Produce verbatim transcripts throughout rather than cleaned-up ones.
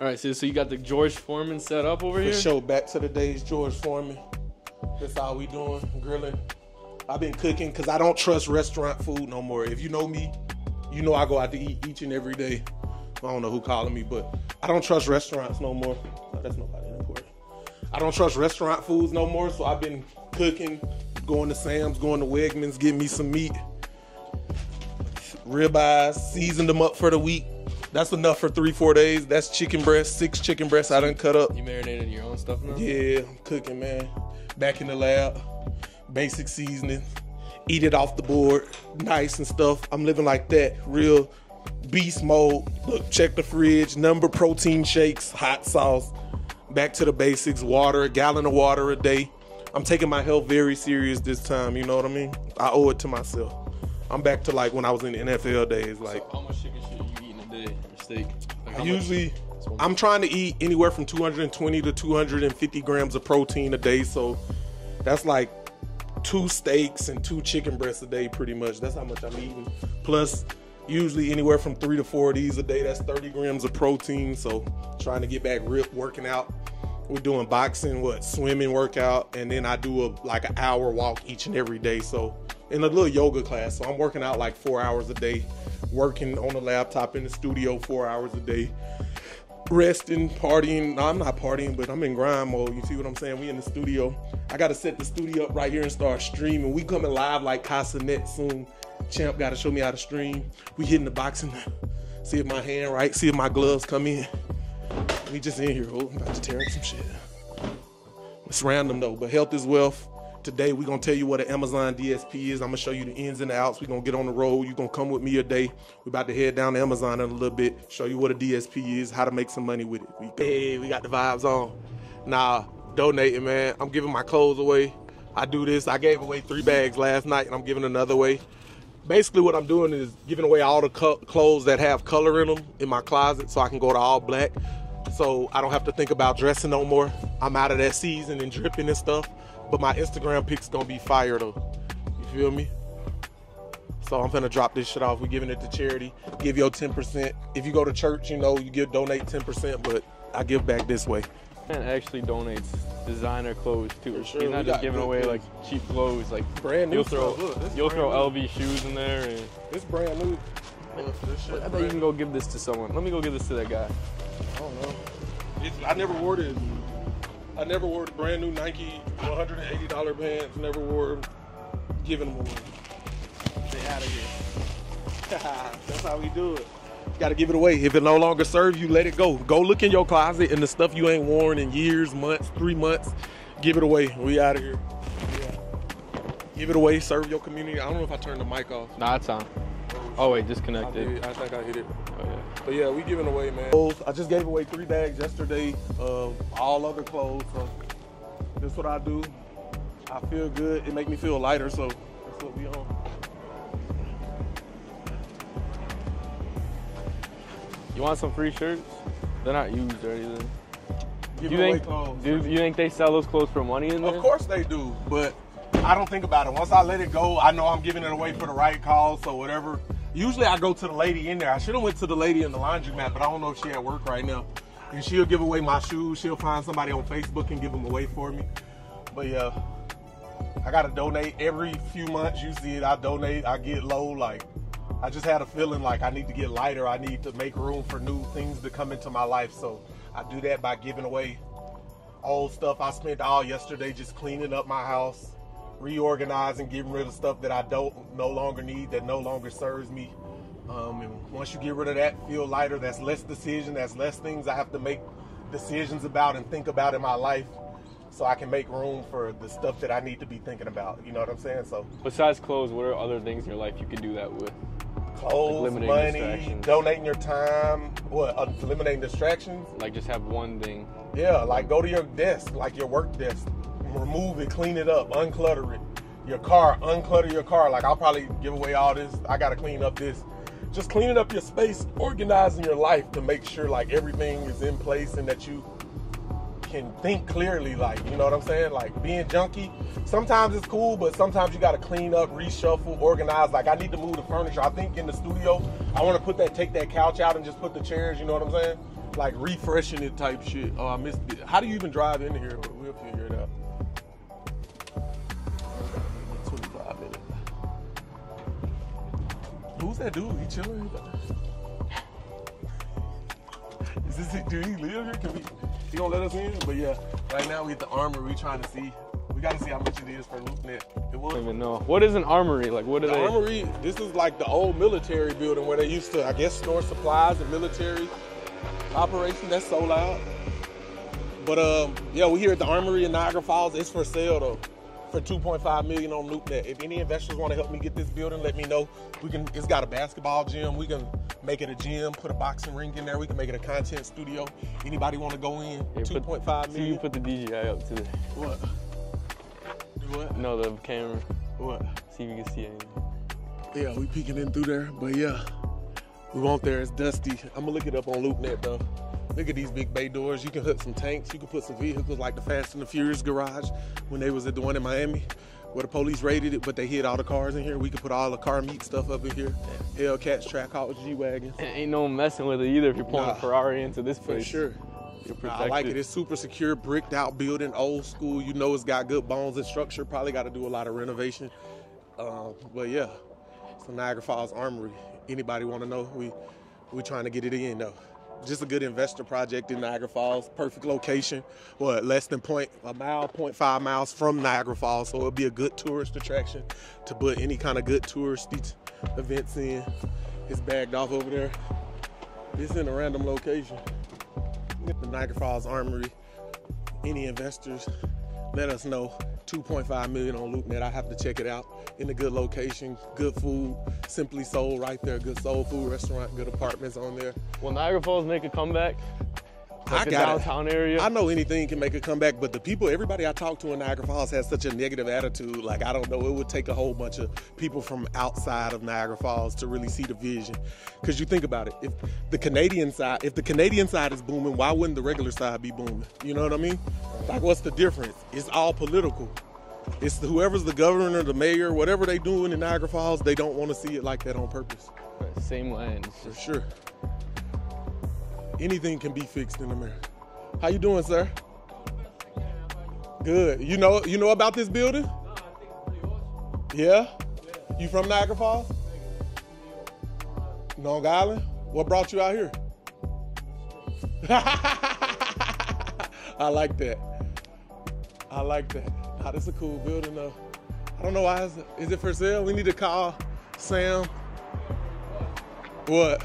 All right, so, so you got the George Foreman set up over For here? For sure, back to the days George Foreman. That's all we doing, grilling. I've been cooking because I don't trust restaurant food no more. If you know me, you know I go out to eat each and every day. I don't know who calling me, but I don't trust restaurants no more. No, that's nobody important. I don't trust restaurant foods no more, so I've been cooking, going to Sam's, going to Wegmans, getting me some meat. Ribeyes, seasoned them up for the week. That's enough for three, four days. That's chicken breast, six chicken breasts I done cut up. You marinated your own stuff now? Yeah, I'm cooking, man. Back in the lab, basic seasoning. Eat it off the board, nice and stuff. I'm living like that, real beast mode. Look, check the fridge, number protein shakes, hot sauce. Back to the basics, water, a gallon of water a day. I'm taking my health very serious this time, you know what I mean? I owe it to myself. I'm back to like when I was in the N F L days. Like, so how much chicken shit you eating a day or steak? Like I usually, I'm trying to eat anywhere from two hundred twenty to two hundred fifty grams of protein a day. So that's like two steaks and two chicken breasts a day pretty much. That's how much I'm eating. Plus, usually anywhere from three to four of these a day. That's thirty grams of protein. So trying to get back ripped, working out. We're doing boxing, what, swimming workout. And then I do a, like an hour walk each and every day. So in a little yoga class. So I'm working out like four hours a day, working on the laptop in the studio four hours a day, resting, partying. No, I'm not partying, but I'm in grind mode. You see what I'm saying? We in the studio. I got to set the studio up right here and start streaming. We coming live like Casa Net soon. Champ got to show me how to stream. We hitting the boxing. See if my hand right. See if my gloves come in. We just in here. Oh, I'm about to tear up some shit. It's random though, but health is wealth. Today, we're going to tell you what an Amazon D S P is. I'm going to show you the ins and the outs. We're going to get on the road. You're going to come with me a day. We're about to head down to Amazon in a little bit, show you what a D S P is, how to make some money with it. We hey, we got the vibes on. Nah, donating, man. I'm giving my clothes away. I do this. I gave away three bags last night, and I'm giving another away. Basically, what I'm doing is giving away all the co clothes that have color in them in my closet so I can go to all black. So I don't have to think about dressing no more. I'm out of that season and dripping and stuff. But my Instagram pic's gonna be fire though. You feel me? So I'm gonna drop this shit off. We're giving it to charity. Give your ten percent. If you go to church, you know, you give donate ten percent, but I give back this way. Man actually donates designer clothes too. For sure. He's not just giving away clothes. Like cheap clothes, like brand new. You'll throw, Look, you'll throw L V shoes in there. And it's brand new. Look, this shit I bet you can go give this to someone. Let me go give this to that guy. I don't know. It's, I never wore this. I never wore the brand new Nike one hundred eighty dollar pants. Never wore them. Giving them away. Stay out of here. That's how we do it. Got to give it away. If it no longer serves you, let it go. Go look in your closet and the stuff you ain't worn in years, months, three months. Give it away. We out of here. Yeah. Give it away. Serve your community. I don't know if I turned the mic off. Nah, it's on. Oh wait, disconnect it. I think I hit it. Oh yeah. But yeah, we giving away, man. I just gave away three bags yesterday of all other clothes. So that's what I do. I feel good. It make me feel lighter. So that's what we on. You want some free shirts? They're not used or anything. Give away clothes. Do you think they sell those clothes for money in there? Of course they do, but I don't think about it. Once I let it go, I know I'm giving it away for the right cause. So whatever. Usually I go to the lady in there. I should have went to the lady in the laundromat, but I don't know if she at work right now. And she'll give away my shoes. She'll find somebody on Facebook and give them away for me. But yeah, I gotta donate every few months. You see it, I donate, I get low. Like, I just had a feeling like I need to get lighter. I need to make room for new things to come into my life. So I do that by giving away old stuff. I spent all yesterday just cleaning up my house, reorganizing, getting rid of stuff that I don't no longer need, that no longer serves me. Um, and once you get rid of that, feel lighter. That's less decision. That's less things I have to make decisions about and think about in my life, so I can make room for the stuff that I need to be thinking about. You know what I'm saying? So besides clothes, what are other things in your life you can do that with? Clothes, like money, donating your time, what, eliminating distractions. Like just have one thing. Yeah, like go to your desk, like your work desk. Remove it, clean it up, unclutter it. Your car, unclutter your car. Like, I'll probably give away all this. I got to clean up this. Just cleaning up your space, organizing your life to make sure, like, everything is in place and that you can think clearly, like, you know what I'm saying? Like, being junky, sometimes it's cool, but sometimes you got to clean up, reshuffle, organize. Like, I need to move the furniture. I think in the studio, I want to put that, take that couch out and just put the chairs, you know what I'm saying? like refreshing it type shit. Oh, I missed it. How do you even drive in here? We'll figure it out. twenty-five minutes. Who's that dude? He chilling? Is this it? Do he live here? Can we? He gonna let us in? But yeah, right now we at the armory. We trying to see. We gotta see how much it is for LoopNet. It was. I don't even know. What is an armory? Like, what are the they? Armory. This is like the old military building where they used to, I guess, store supplies and military operation. That's so loud. But um, yeah, we're here at the armory in Niagara Falls. It's for sale though, for two point five million dollars on LoopNet. If any investors want to help me get this building, let me know. We can. It's got a basketball gym. We can make it a gym. Put a boxing ring in there. We can make it a content studio. Anybody want to go in? Yeah, two point five million dollars. So you put the D J I up to today. What? What? No, the camera. What? See if you can see anything. Yeah, we peeking in through there, but yeah. We want there, it's dusty. I'm gonna look it up on LoopNet though. Look at these big bay doors. You can hook some tanks, you can put some vehicles like the Fast and the Furious garage when they was at the one in Miami where the police raided it, but they hid all the cars in here. We could put all the car meat stuff up in here. Hellcats, track hawks, G-wagons. Ain't no messing with it either if you're pulling nah, a Ferrari into this place. For sure. Nah, I like it. It's super secure, bricked out building, old school. You know, it's got good bones and structure. Probably got to do a lot of renovation. Um, but yeah, it's the Niagara Falls Armory. Anybody want to know? We we trying to get it in though. Just a good investor project in Niagara Falls. Perfect location. What, less than point a mile, point five miles from Niagara Falls. So it'll be a good tourist attraction to put any kind of good touristy events in. It's bagged off over there. It's in a random location. The Niagara Falls Armory. Any investors, let us know. two point five million on LoopNet. I have to check it out. In a good location, good food, simply sold right there. Good soul food restaurant, good apartments on there. Will Niagara Falls make a comeback? Like I got downtown it. Area. I know anything can make a comeback, but the people, everybody I talk to in Niagara Falls has such a negative attitude. Like, I don't know, it would take a whole bunch of people from outside of Niagara Falls to really see the vision. Because you think about it, if the Canadian side, if the Canadian side is booming, why wouldn't the regular side be booming? You know what I mean? Like, what's the difference? It's all political. It's the, whoever's the governor, the mayor, whatever they doing in Niagara Falls, they don't want to see it like that on purpose. Same land. For sure. Anything can be fixed in America. How you doing, sir? Good. You know, you know about this building? No, I think it's pretty awesome. Yeah? Yeah. You from Niagara Falls? Long Island? What brought you out here? I like that. I like that. Oh, this is a cool building though. I don't know why. Is it, is it for sale? We need to call Sam. What?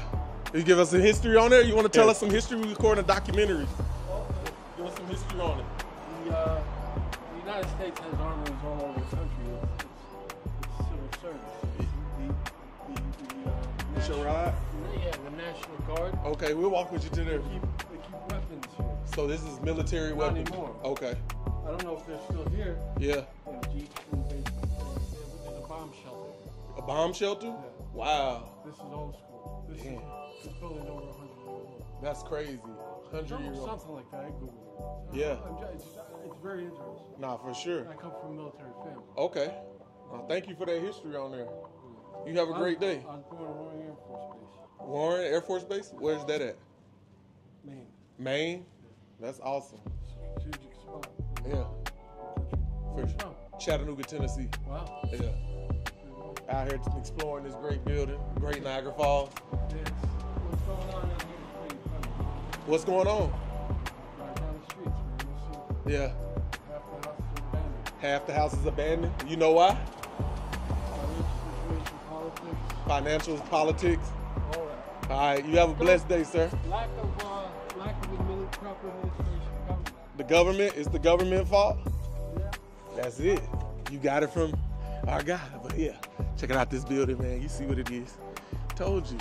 You give us some history on there? You want to tell yeah. us some history? We recording a documentary. Okay. Give us some history on it. The, uh, the United States has armories all over the country. It's, it's, it's civil service. The, the, the, the, uh, What's national, your ride? Yeah, the National Guard. Okay, we'll walk with you to there. They keep, they keep weapons here. So this is military Not weapons? Anymore. Okay. I don't know if they're still here. Yeah. They, they, there's a bomb shelter. A bomb shelter? Yeah. Wow. This is old school. This Damn. Is, This building over one hundred years old. That's crazy. one hundred years old. Something like that. I Googled it. Yeah. I'm just, it's, just, it's very interesting. Nah, for sure. I come from a military family. Okay. Well, thank you for that history on there. You have a I'm, great day. I was born at Warren Air Force Base. Warren Air Force Base? Where's that at? Maine. Maine? That's awesome. Strategic spot. Yeah. Where from? Chattanooga, Tennessee. Wow. Yeah. Out here exploring this great building, great Niagara Falls. Yes. What's going on? Right down the streets, man. We'll see. Yeah. Half the house is abandoned. Half the house is abandoned. You know why? Financial situation, politics. Financial politics. All right. All right. You have a blessed day, sir. Lack of, uh, lack of proper administration of government. The government? It's the government fault? Yeah. That's it. You got it from our guy. But yeah, check it out, this building, man. You see what it is. Told you.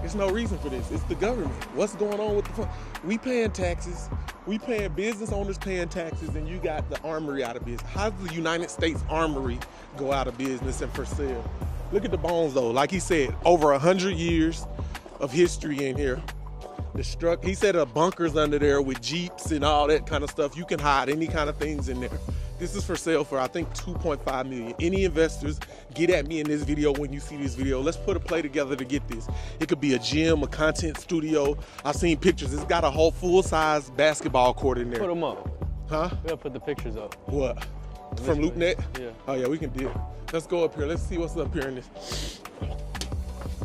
There's no reason for this. It's the government. What's going on with the fund? We paying taxes. We paying business owners paying taxes, and you got the armory out of business. How does the United States Armory go out of business and for sale? Look at the bones, though. Like he said, over one hundred years of history in here. Destruct. He said a bunker's under there with jeeps and all that kind of stuff. You can hide any kind of things in there. This is for sale for, I think, two point five million dollars. Any investors, get at me in this video when you see this video. Let's put a play together to get this. It could be a gym, a content studio. I've seen pictures. It's got a whole full-size basketball court in there. Put them up. Huh? We gotta put the pictures up. What? From LoopNet? Yeah. Oh, yeah, we can do it. Let's go up here. Let's see what's up here in this.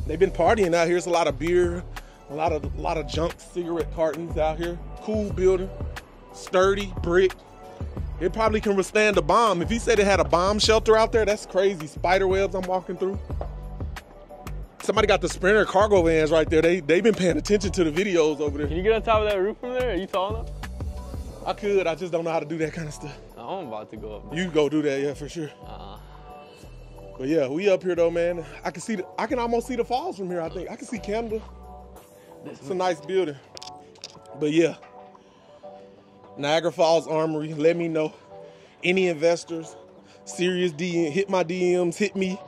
They've been partying out here. It's a lot of beer, a lot of, a lot of junk cigarette cartons out here. Cool building, sturdy, brick. It probably can withstand a bomb. If he said it had a bomb shelter out there, that's crazy. Spider webs I'm walking through. Somebody got the Sprinter cargo vans right there. They, they've been paying attention to the videos over there. Can you get on top of that roof from there? Are you tall enough? I could, I just don't know how to do that kind of stuff. I'm about to go up there. You go do that, yeah, for sure. Uh-uh. But yeah, we up here though, man. I can see, the, I can almost see the falls from here, I think. I can see Canada. It's a nice building. But yeah, Niagara Falls Armory, let me know. Any investors, serious D M, hit my D Ms, hit me,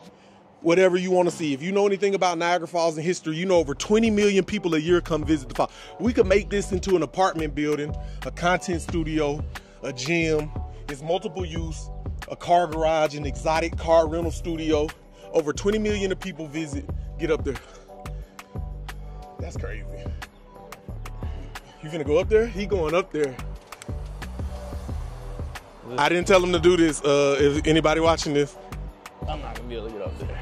whatever you want to see. If you know anything about Niagara Falls in history, you know over twenty million people a year come visit the falls. We could make this into an apartment building, a content studio, a gym. It's multiple use, a car garage, an exotic car rental studio. Over twenty million of people visit, get up there. That's crazy. You finna go up there? He going up there. Listen. I didn't tell him to do this. Uh, if anybody watching this, I'm not gonna be able to get up there.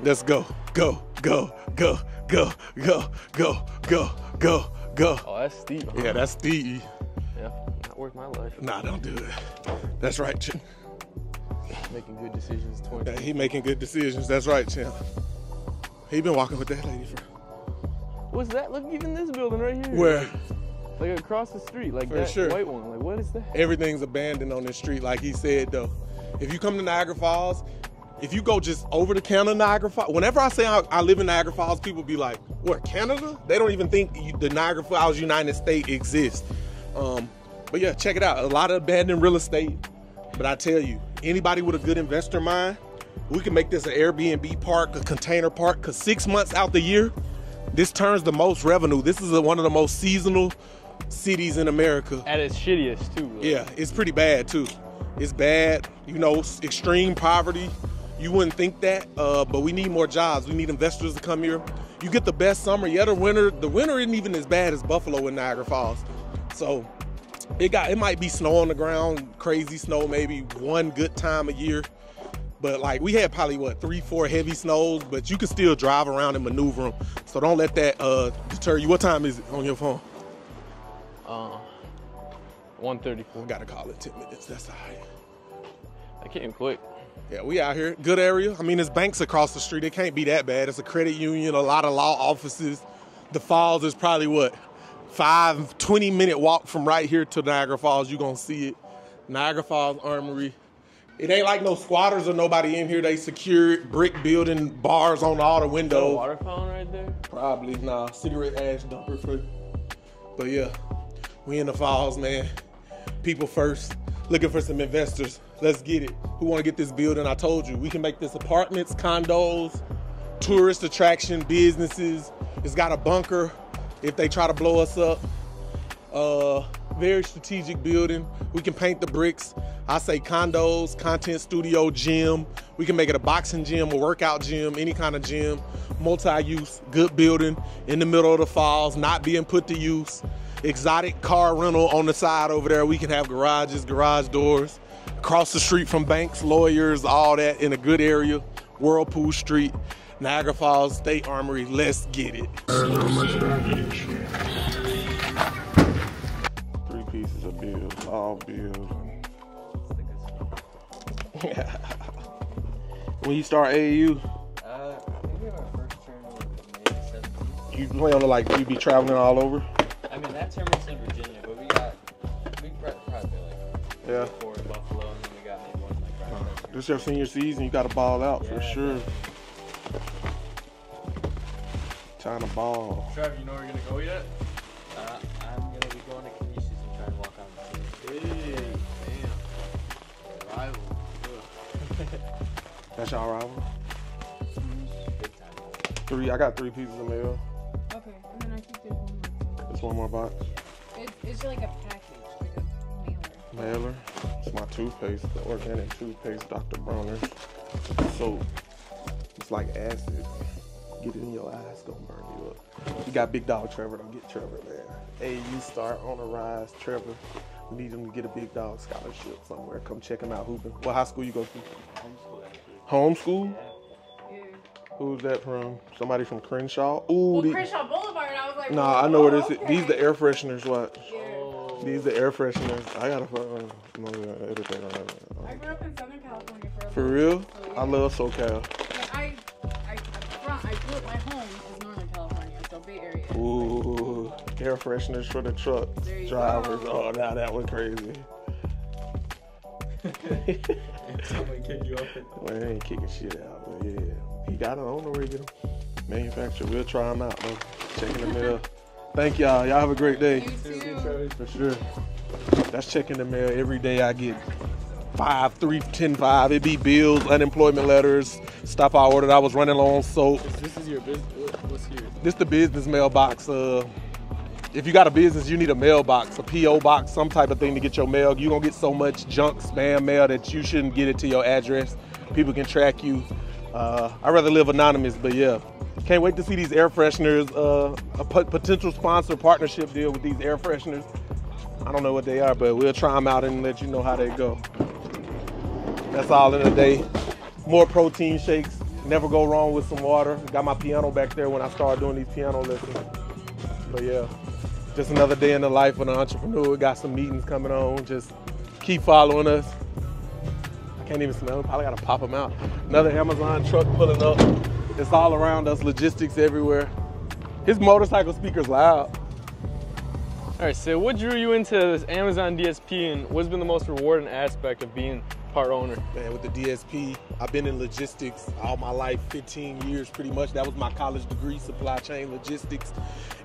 Let's go, go, go, go, go, go, go, go, go, go. Oh, that's steep. Huh? Yeah, that's steep. Yeah, not worth my life. Nah, don't do it. That's right, Chin. Making good decisions. Yeah, he making good decisions. That's right, Chin. He been walking with that lady for. What's that? Look, even this building right here. Where? Like, like across the street, like for that sure. White one. Like, what is that? Everything's abandoned on this street, like he said though. If you come to Niagara Falls, if you go just over the counter Niagara Falls, whenever I say I, I live in Niagara Falls, people be like, "What, Canada?" They don't even think the Niagara Falls United States exists. Um, but yeah, check it out. A lot of abandoned real estate. But I tell you, anybody with a good investor mind, we can make this an Airbnb park, a container park, because six months out the year, this turns the most revenue. This is a, one of the most seasonal cities in America. At its shittiest too. Really. Yeah, it's pretty bad too. It's bad, you know, extreme poverty. You wouldn't think that, uh, but we need more jobs. We need investors to come here. You get the best summer yet or winter. The winter isn't even as bad as Buffalo in Niagara Falls. So it got, it might be snow on the ground, crazy snow, maybe one good time a year. But like we had probably what, three, four heavy snows, but you can still drive around and maneuver them. So don't let that uh, deter you. What time is it on your phone? Uh, one thirty-four. Gotta call it ten minutes, that's all right. I came quick. Yeah, we out here, good area. I mean, there's banks across the street. It can't be that bad. It's a credit union, a lot of law offices. The falls is probably what? five, twenty minute walk from right here to Niagara Falls. You gonna see it. Niagara Falls Armory. It ain't like no squatters or nobody in here. They secured brick building, bars on all the windows. Water fountain right there? Probably, nah. Cigarette ash dumper for. But yeah, we in the falls, man. People first, looking for some investors. Let's get it. Who wanna get this building? I told you, we can make this apartments, condos, tourist attraction, businesses. It's got a bunker if they try to blow us up. Uh, very strategic building. We can paint the bricks. I say condos, content studio, gym. We can make it a boxing gym, a workout gym, any kind of gym. Multi-use, good building in the middle of the falls, not being put to use. Exotic car rental on the side over there. We can have garages, garage doors. Across the street from banks, lawyers, all that in a good area. Whirlpool Street. Niagara Falls State Armory, let's get it. Three pieces of bills, all bills. When you start A A U? Uh, maybe our first term was May seventeenth. You plan to like, you be traveling all over? I mean, that term was in Virginia, but we got, we probably like, yeah. Before in Buffalo, and then we got maybe one like right uh, there. This is your senior season, you got to ball out, yeah, for sure. Man. Time to ball. Trevor, you know where you're gonna go yet? Uh, I'm gonna be going to Canisius and try to walk on the field. Hey, damn. Rival. That's y'all rival? Big time. Three, I got three pieces of mail. Okay, and then I think there's one more. There's one more box? It's, it's like a package, like a mailer. mailer. It's my toothpaste, the organic toothpaste, Doctor Bronner. So it's like acid. Get it in your eyes, it's gonna burn you up. You got big dog Trevor, don't get Trevor, man. Hey, you start on the rise, Trevor. We need him to get a big dog scholarship somewhere. Come check him out hooping. What high school you go to? Homeschool, actually. Homeschool? Yeah. Who's that from? Somebody from Crenshaw? Ooh, well, the... Crenshaw Boulevard, I was like, nah, oh, I know where this is. Okay. These the air fresheners, watch. Yeah. These the air fresheners. I gotta fucking edit that on that. I grew up in Southern California for a For real? So, yeah. I love SoCal. Yeah, I, I, I grew up, my home is Northern California, so Bay Area. Ooh, like, air fresheners for the truck drivers. Go. Oh, now that was crazy. Somebody kick you off. Man, they ain't kicking shit out, but yeah. He got it, I don't know where he get him. Manufacturer, we'll try him out, though. Checking the mail. Thank y'all. Y'all have a great day. You too. For sure. That's checking the mail. Every day I get five, three, ten, five. It be bills, unemployment letters, stuff I ordered. I was running low on soap. This is your business. What's here? This the business mailbox. Uh, if you got a business, you need a mailbox, a P O box, some type of thing to get your mail. You're going to get so much junk spam mail that you shouldn't get it to your address. People can track you. Uh, I'd rather live anonymous, but yeah. Can't wait to see these air fresheners. Uh, a potential sponsor partnership deal with these air fresheners. I don't know what they are, but we'll try them out and let you know how they go. That's all in a day. More protein shakes. Never go wrong with some water. Got my piano back there when I started doing these piano lessons. But yeah, just another day in the life of an entrepreneur. Got some meetings coming on. Just keep following us. I can't even smell them. Probably gotta pop them out. Another Amazon truck pulling up. It's all around us, logistics everywhere. His motorcycle speaker's loud. All right, so what drew you into this Amazon D S P and what's been the most rewarding aspect of being part owner? Man, with the D S P, I've been in logistics all my life, fifteen years pretty much. That was my college degree, supply chain logistics.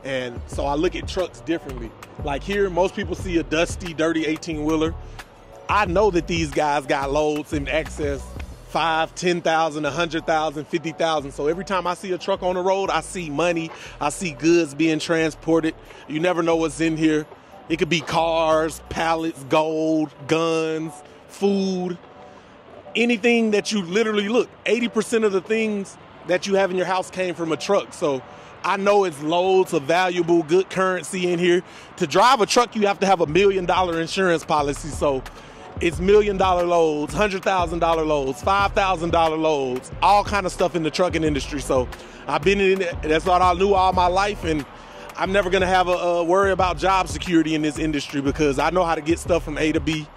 And so I look at trucks differently. Like here, most people see a dusty, dirty eighteen wheeler. I know that these guys got loads in excess. Five, ten thousand, a hundred thousand, fifty thousand. So every time I see a truck on the road, I see money. I see goods being transported. You never know what's in here. It could be cars, pallets, gold, guns, food, anything that you literally look. eighty percent of the things that you have in your house came from a truck. So I know it's loads of valuable, good currency in here. To drive a truck, you have to have a million dollar insurance policy. So it's million dollar loads, one hundred thousand dollar loads, five thousand dollar loads, all kind of stuff in the trucking industry. So I've been in it, that's what I knew all my life, and I'm never gonna have a, a worry about job security in this industry because I know how to get stuff from A to B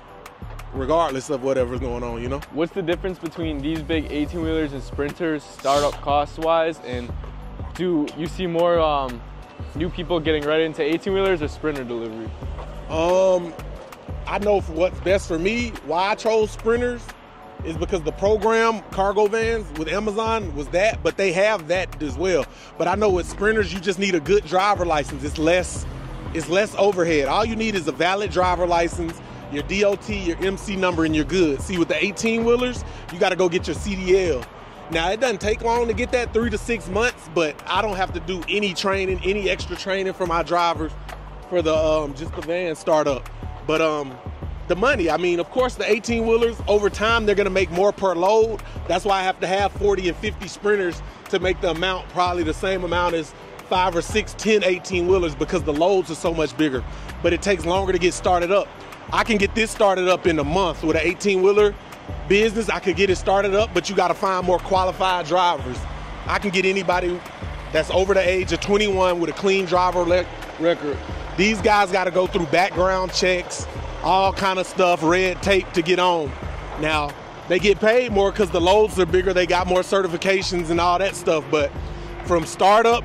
regardless of whatever's going on, you know? What's the difference between these big eighteen wheelers and sprinters startup cost-wise, and do you see more um, new people getting right into eighteen wheelers or sprinter delivery? Um. I know for what's best for me, why I chose sprinters is because the program, cargo vans with Amazon was that, but they have that as well. But I know with sprinters, you just need a good driver license. It's less, it's less overhead. All you need is a valid driver license, your D O T, your M C number, and you're good. See, with the eighteen wheelers, you gotta go get your C D L. Now, it doesn't take long to get that, three to six months, but I don't have to do any training, any extra training for my drivers for the um, just the van startup. But um, the money, I mean, of course the eighteen wheelers, over time, they're gonna make more per load. That's why I have to have forty and fifty sprinters to make the amount probably the same amount as five or six, ten eighteen wheelers because the loads are so much bigger. But it takes longer to get started up. I can get this started up in a month with an eighteen wheeler business. I could get it started up, but you gotta find more qualified drivers. I can get anybody that's over the age of twenty-one with a clean driver record. These guys gotta go through background checks, all kind of stuff, red tape to get on. Now, they get paid more because the loads are bigger, they got more certifications and all that stuff, but from startup,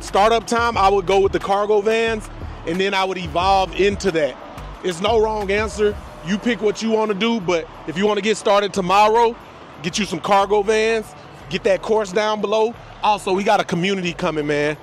startup time, I would go with the cargo vans, and then I would evolve into that. It's no wrong answer. You pick what you wanna do, but if you wanna get started tomorrow, get you some cargo vans, get that course down below. Also, we got a community coming, man.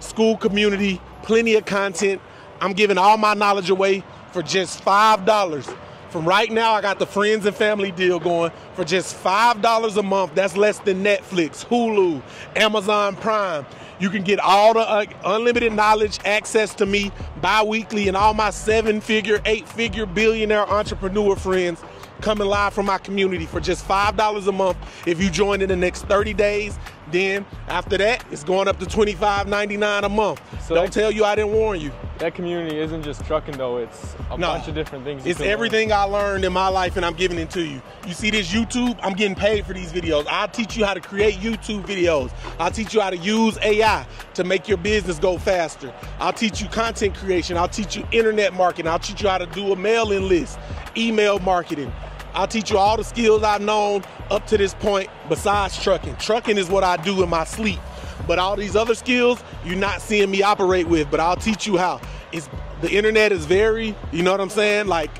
School community, plenty of content. I'm giving all my knowledge away for just five dollars. From right now, I got the friends and family deal going for just five dollars a month. That's less than Netflix, Hulu, Amazon Prime. You can get all the uh, unlimited knowledge, access to me bi-weekly, and all my seven-figure, eight-figure billionaire entrepreneur friends coming live from my community for just five dollars a month if you join in the next thirty days. Then after that, it's going up to twenty-five ninety-nine a month. So don't that, tell you I didn't warn you. That community isn't just trucking though, it's a no, bunch of different things. It's everything learn. I learned in my life, and I'm giving it to you. You see this YouTube? I'm getting paid for these videos. I'll teach you how to create YouTube videos. I'll teach you how to use A I to make your business go faster. I'll teach you content creation. I'll teach you internet marketing. I'll teach you how to do a mail-in list, email marketing. I'll teach you all the skills I've known up to this point besides trucking. Trucking is what I do in my sleep. But all these other skills, you're not seeing me operate with, but I'll teach you how. It's, the internet is very, you know what I'm saying, like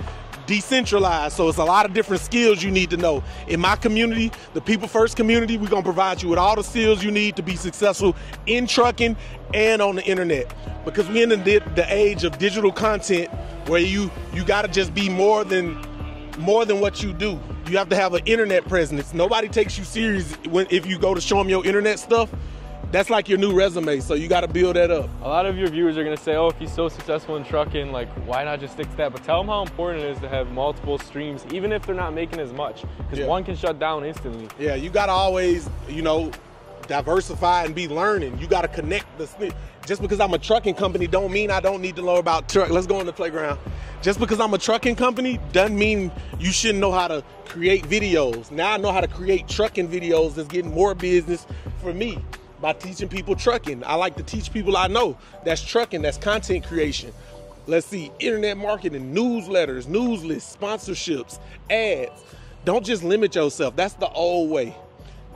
decentralized. So it's a lot of different skills you need to know. In my community, the People First community, we're gonna provide you with all the skills you need to be successful in trucking and on the internet. Because we're in the, the age of digital content where you, you gotta just be more than more than what you do. You have to have an internet presence. Nobody takes you serious when, if you go to show them your internet stuff. That's like your new resume, so you gotta build that up. A lot of your viewers are gonna say, oh, if he's so successful in trucking, like, why not just stick to that? But tell them how important it is to have multiple streams, even if they're not making as much, because yeah. one can shut down instantly. Yeah, you gotta always, you know, diversify and be learning. You gotta connect the, just because I'm a trucking company don't mean I don't need to know about truck. Let's go on the playground. Just because I'm a trucking company doesn't mean you shouldn't know how to create videos. Now I know how to create trucking videos that's getting more business for me by teaching people trucking. I like to teach people I know. That's trucking, that's content creation. Let's see, internet marketing, newsletters, news lists, sponsorships, ads. Don't just limit yourself. That's the old way.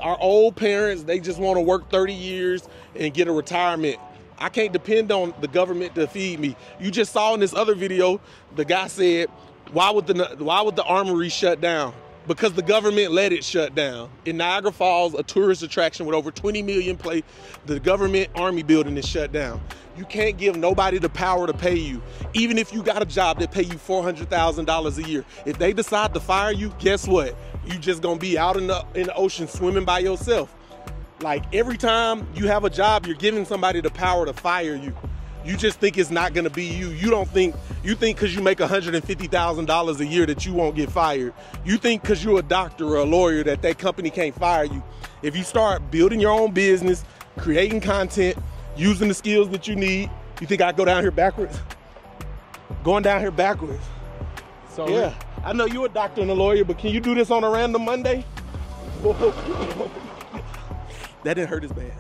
Our old parents, they just want to work thirty years and get a retirement. I can't depend on the government to feed me. You just saw in this other video, the guy said, why would the, why would the armory shut down? Because the government let it shut down. In Niagara Falls, a tourist attraction with over twenty million play, the government army building is shut down. You can't give nobody the power to pay you. Even if you got a job that pay you four hundred thousand dollars a year, if they decide to fire you, guess what? You just gonna be out in the, in the ocean swimming by yourself. Like every time you have a job, you're giving somebody the power to fire you. You just think it's not gonna be you. You don't think, you think cause you make one hundred fifty thousand dollars a year that you won't get fired. You think cause you're a doctor or a lawyer that that company can't fire you. If you start building your own business, creating content, using the skills that you need, you think I go down here backwards? Going down here backwards. So yeah, I know you're a doctor and a lawyer, but can you do this on a random Monday? That didn't hurt as bad.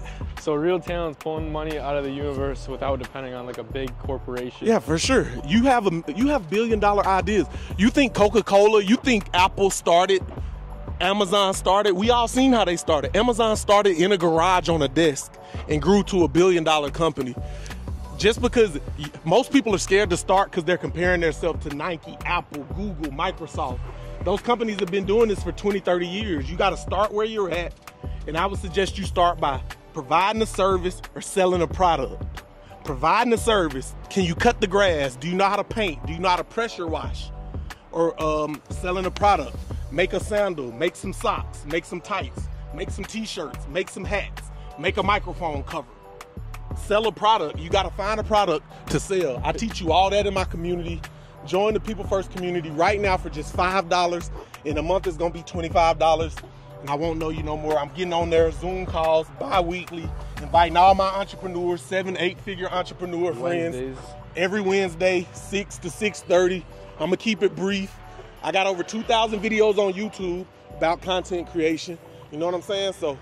So real talent's pulling money out of the universe without depending on like a big corporation. Yeah, for sure. You have a, you have billion dollar ideas. You think Coca-Cola, you think Apple started, Amazon started. We all seen how they started. Amazon started in a garage on a desk and grew to a billion dollar company. Just because most people are scared to start because they're comparing themselves to Nike, Apple, Google, Microsoft. Those companies have been doing this for twenty, thirty years. You gotta start where you're at. And I would suggest you start by providing a service or selling a product. Providing a service. Can you cut the grass? Do you know how to paint? Do you know how to pressure wash? Or um, selling a product. Make a sandal, make some socks, make some tights, make some t-shirts, make some hats, make a microphone cover. Sell a product. You gotta find a product to sell. I teach you all that in my community. Join the People First community right now for just five dollars. In a month, it's gonna be twenty-five dollars. I won't know you no more. I'm getting on there, Zoom calls, bi-weekly, inviting all my entrepreneurs, seven, eight-figure entrepreneur Wednesdays. friends. Every Wednesday, six to six thirty. I'm going to keep it brief. I got over two thousand videos on YouTube about content creation. You know what I'm saying? So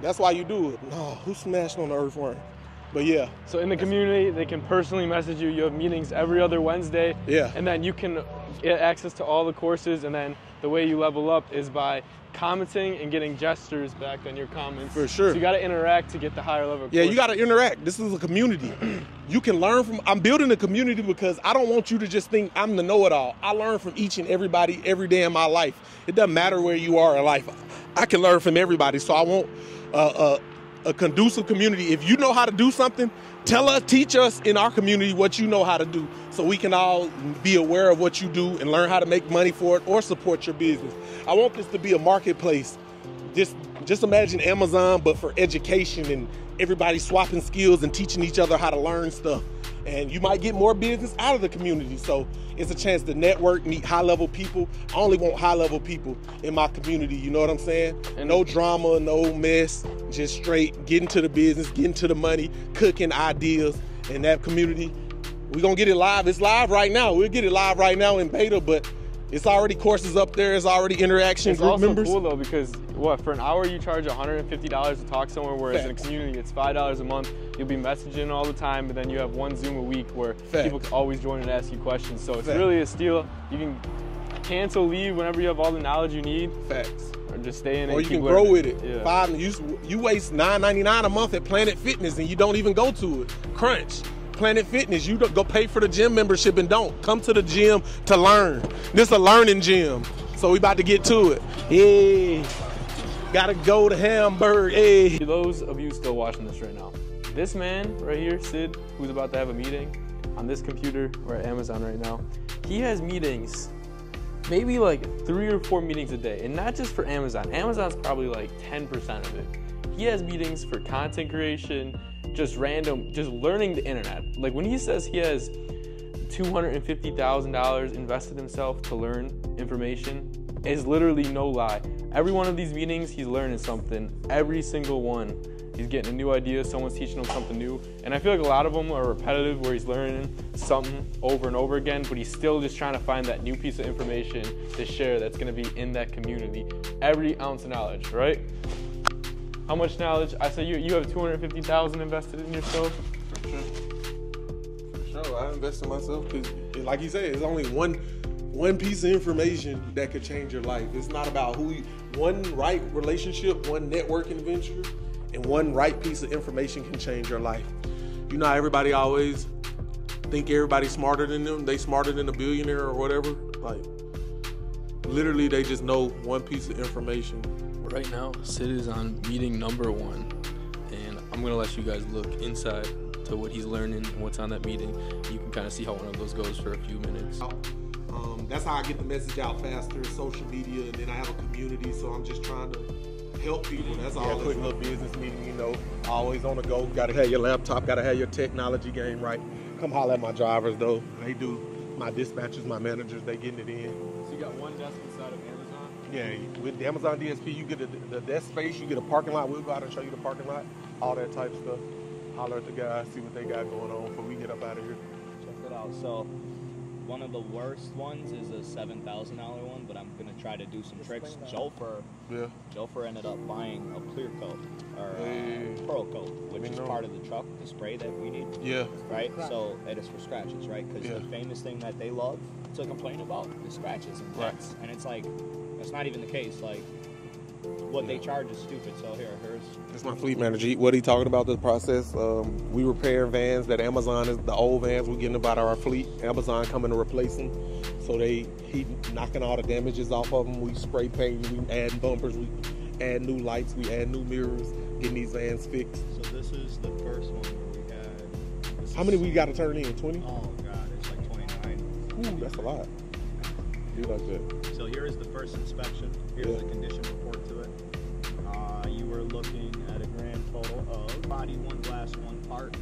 that's why you do it. No, who smashed on the earthworm? But yeah. So in the community, they can personally message you. You have meetings every other Wednesday. Yeah. And then you can get access to all the courses. And then the way you level up is by commenting and getting gestures back on your comments. For sure. So you gotta interact to get the higher level. Yeah, course. You gotta interact. This is a community. You can learn from, I'm building a community because I don't want you to just think I'm the know-it-all. I learn from each and everybody every day in my life. It doesn't matter where you are in life. I can learn from everybody. So I want uh, uh, a conducive community. If you know how to do something, tell us, teach us in our community what you know how to do so we can all be aware of what you do and learn how to make money for it or support your business. I want this to be a marketplace. Just, just imagine Amazon, but for education and everybody swapping skills and teaching each other how to learn stuff. And you might get more business out of the community. So it's a chance to network, meet high-level people. I only want high-level people in my community, you know what I'm saying? And no drama, no mess, just straight getting to the business, getting to the money, cooking ideas in that community. We're going to get it live. It's live right now. We'll get it live right now in beta, but it's already courses up there. It's already interaction it's group members. It's also cool, though, because, what, for an hour you charge one hundred fifty dollars to talk somewhere, whereas Fact. in a community it's five dollars a month. You'll be messaging all the time, but then you have one Zoom a week where Fact. people can always join and ask you questions. So it's Fact. really a steal. You can cancel, leave whenever you have all the knowledge you need. Facts. Or just stay in it. Or you can grow with it. Yeah. Five, you, you waste nine ninety-nine a month at Planet Fitness and you don't even go to it. Crunch. Planet Fitness, you go pay for the gym membership and don't. Come to the gym to learn. This is a learning gym, so we about to get to it. Yeah, gotta go to Hamburg, hey. For those of you still watching this right now, this man right here, Sid, who's about to have a meeting on this computer, we're at Amazon right now, he has meetings, maybe like three or four meetings a day, and not just for Amazon. Amazon's probably like ten percent of it. He has meetings for content creation, just random, just learning the internet. Like when he says he has two hundred fifty thousand dollars invested himself to learn information, is literally no lie. Every one of these meetings, he's learning something. Every single one, he's getting a new idea. Someone's teaching him something new. And I feel like a lot of them are repetitive where he's learning something over and over again, but he's still just trying to find that new piece of information to share that's gonna be in that community. Every ounce of knowledge, right? How much knowledge? I say you you have two hundred fifty thousand dollars invested in yourself? For sure. For sure, I invest in myself because, like you said, it's only one one piece of information that could change your life. It's not about who you, one right relationship, one networking venture, and one right piece of information can change your life. You know how everybody always think everybody's smarter than them? They smarter than a billionaire or whatever? Like, literally, they just know one piece of information. Right now, Sid is on meeting number one, and I'm going to let you guys look inside to what he's learning and what's on that meeting. You can kind of see how one of those goes for a few minutes. Um, that's how I get the message out faster, social media, and then I have a community, so I'm just trying to help people. That's all. Yeah, quick little business meeting, you know, always on the go. Got to have your laptop, got to have your technology game right. Come holler at my drivers, though. They do. My dispatchers, my managers, they getting it in. So you got one desk inside of Amazon? Yeah, with the Amazon D S P, you get a, the desk space, you get a parking lot. We'll go out and show you the parking lot, all that type of stuff. Holler at the guys, see what they got going on before we get up out of here. Check that out. So one of the worst ones is a seven thousand dollars one, but I'm going to try to do some tricks. Jofer, yeah. Jofer ended up buying a clear coat, or hey. a pearl coat, which is know. part of the truck, the spray that we need. Yeah. Right? So it is for scratches, right? Because yeah. the famous thing that they love to complain about is scratches and cuts. Right. And it's like... It's not even the case. Like, what they charge is stupid. So here, here's. It's my fleet manager. What are you talking about? The process. Um, we repair vans that Amazon is the old vans. We're getting about our fleet. Amazon coming to replace them. So they he knocking all the damages off of them. We spray paint. We add bumpers. We add new lights. We add new mirrors. Getting these vans fixed. So this is the first one where we had. How many we got to turn in? Twenty. Oh God, it's like twenty-nine. Ooh, that's a lot. Like so here is the first inspection. Here's yeah. the condition report to it. Uh, you were looking at a grand total of body, one glass, one part.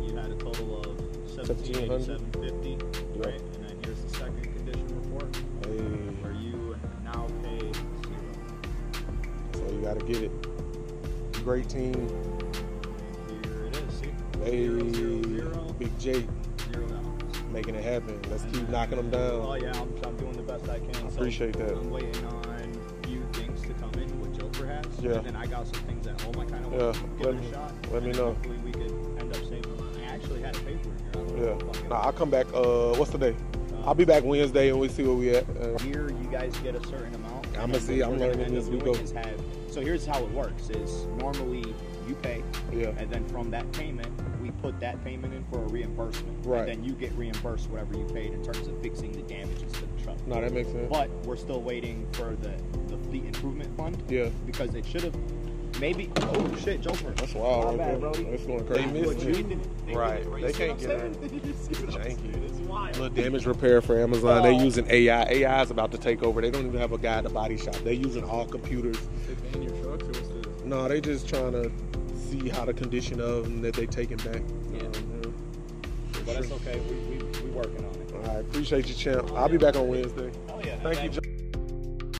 You had a total of seventeen eighty-seven fifty, yeah. right? And then here's the second condition report, hey. where you now pay zero. So you gotta get it. Great team. And here it is. See? Hey. Zero, zero, zero. Big J. Making it happen. Let's and keep knocking them down. Oh yeah, I'm, I'm doing the best I can. I appreciate so that. I'm waiting on a few things to come in with Joker hats. Yeah. And then I got some things at home I kind of yeah. want to give it a shot. Let and me know. Hopefully we could end up saving money. I actually had a paper in here. I yeah. Nah, I'll come back. Uh, what's the day? Um, I'll be back Wednesday and we see where we at. Uh, here, you guys get a certain amount. I'm gonna see. I'm learning as we go. Have, so here's how it works: is normally you pay, yeah. and then from that payment. Put that payment in for a reimbursement, right? And then you get reimbursed whatever you paid in terms of fixing the damages to the truck. No, that makes sense. But we're still waiting for the the fleet improvement fund, yeah, because it should have Maybe. Oh shit, jumper. That's wild. Right bad, there. That's going crazy. They missed it. They right. They can't get it. It's wild. Little damage repair for Amazon. Oh. They're using A I. A I is about to take over. They don't even have a guy at the body shop. They're using all computers. They ban your trucks or what's this? No, they just trying to see how the condition of them that they taking back. Yeah. Um, but that's okay. We we we working on it. All right. Appreciate you, champ. I'll be back on Wednesday. Oh yeah. Thank you, John.